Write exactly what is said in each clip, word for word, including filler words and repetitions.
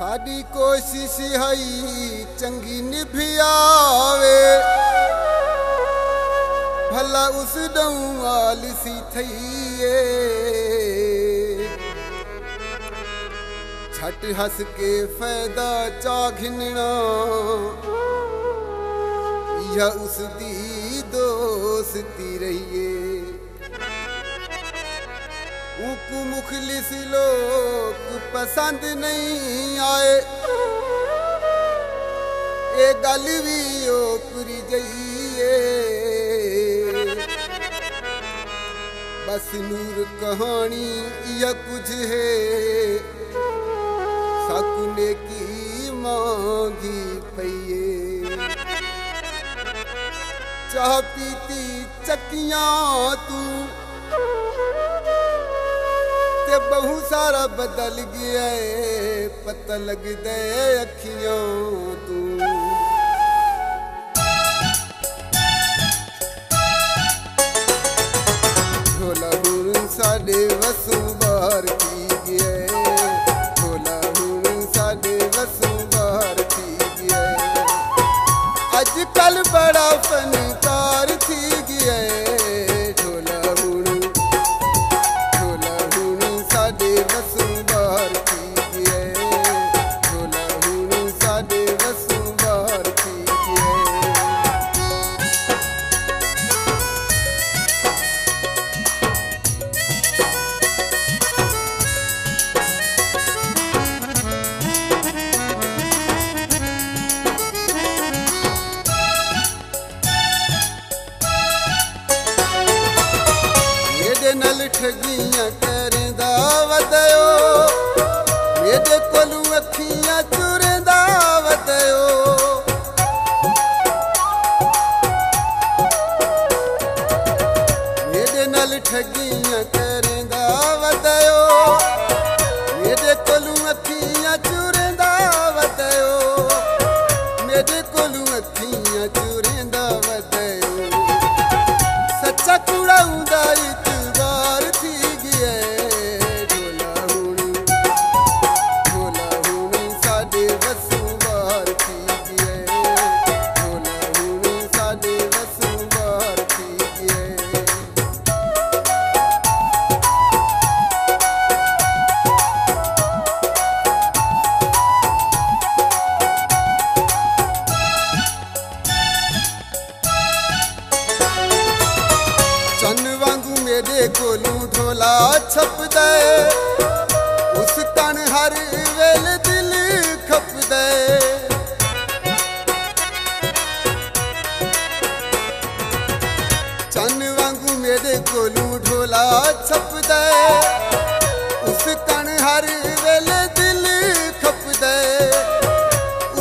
साड़ी कोशिश हई चंगी निभियावे, भला उस डऊँ आलसी थईये, छट हंस के फायदा चा घिनना या उस दी दोस्ती रहिए। ऊकू मुखलिस लोग पसंद नहीं आए, ए गल भी ओकरी जाइए, बस नूर कहानी या कुछ है सकुने की मांगी पइए। चाह पीती चकियां तू बहु सारा बदल गया है, पता लग दे अखियों तू। ढोला हुरन साडे वसू बार की गया है, ढोला हुरन साडे वसू बार की गया है, अजकल बड़ा फनकार थी गया है। ठगियां करेंदा वदयो, मेरे कोलू अखियां चुरेंदा वदयो, मेरे नाल ठगियां करेंदा वदयो, मेरे कोलू अखियां चुरेंदा वदयो, मेरे कोलू अखियां चुरेंदा वदयो। सच्चा कूड़ा उदाई मेरे कोलू ढोला छपदा है, उस तन हर वेले दिल खपदा है। चन वांगू मेरे कोलू ढोला छपदा है, उस तन हर वेले दिल खपदा है,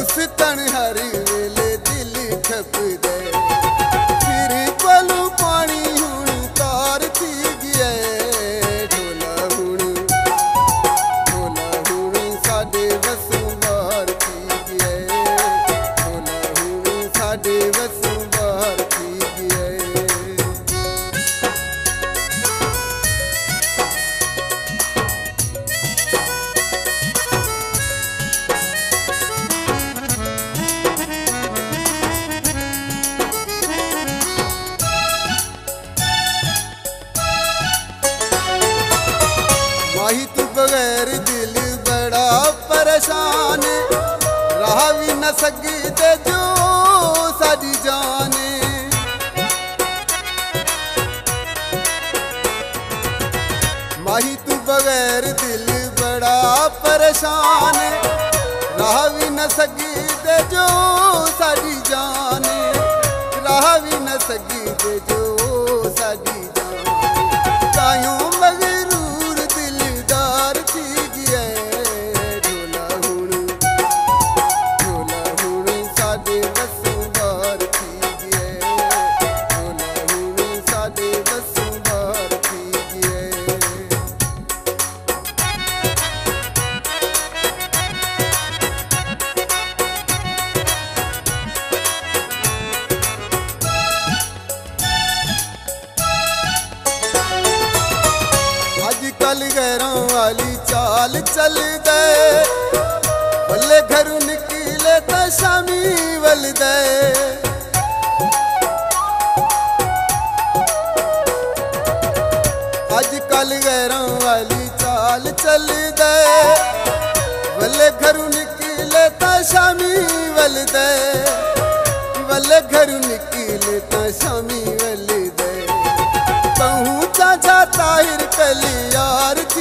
उस तन हर वेले दिल खपदा है। माही तू बगैर दिल बड़ा परेशान, रहा भी न सकते जो सारी जाने। माही तू बगैर दिल बड़ा परेशान, रहा भी न सकते जो सारी जाने, रहा भी न सकते जो सारी जाने। अजकल गैरों वाली चाल चल दे, दे। आजकल गैरों वाली चाल चल दे, वल्ले घरू निकले ता शामी वल दे, वल्ले घरू निकले ता शामी वल दे। कहूँ चाचा ताहिर कली यार।